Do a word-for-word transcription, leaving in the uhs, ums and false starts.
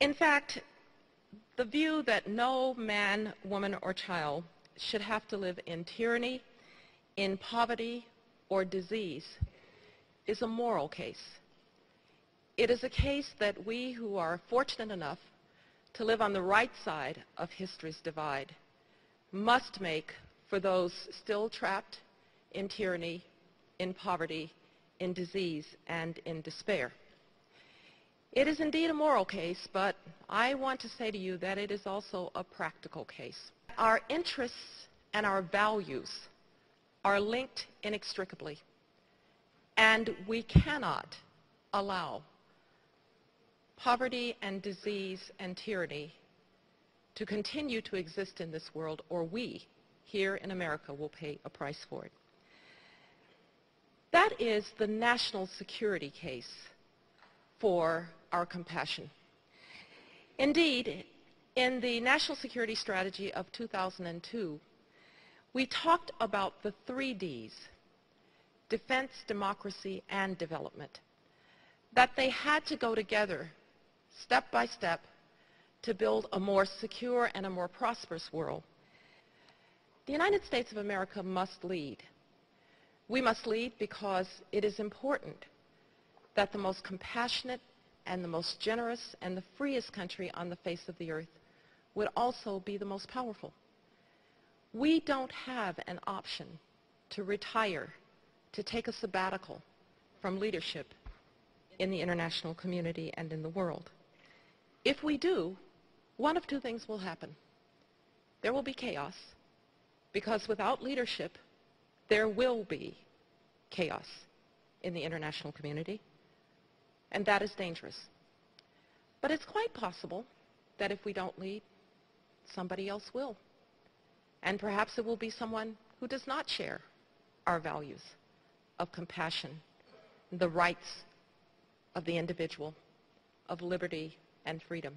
In fact, the view that no man, woman, or child should have to live in tyranny, in poverty, or disease is a moral case. It is a case that we who are fortunate enough to live on the right side of history's divide must make for those still trapped in tyranny, in poverty, in disease, and in despair. It is indeed a moral case, but I want to say to you that it is also a practical case. Our interests and our values are linked inextricably, and we cannot allow poverty and disease and tyranny to continue to exist in this world, or we here in America will pay a price for it. That is the national security case for our compassion. Indeed, in the National Security Strategy of two thousand two, we talked about the three Ds, defense, democracy, and development, that they had to go together step by step to build a more secure and a more prosperous world. The United States of America must lead. We must lead because it is important that the most compassionate and the most generous and the freest country on the face of the earth would also be the most powerful. We don't have an option to retire, to take a sabbatical from leadership in the international community and in the world. If we do, one of two things will happen. There will be chaos, because without leadership, there will be chaos in the international community. And that is dangerous. But it's quite possible that if we don't lead, somebody else will. And perhaps it will be someone who does not share our values of compassion, the rights of the individual, of liberty and freedom.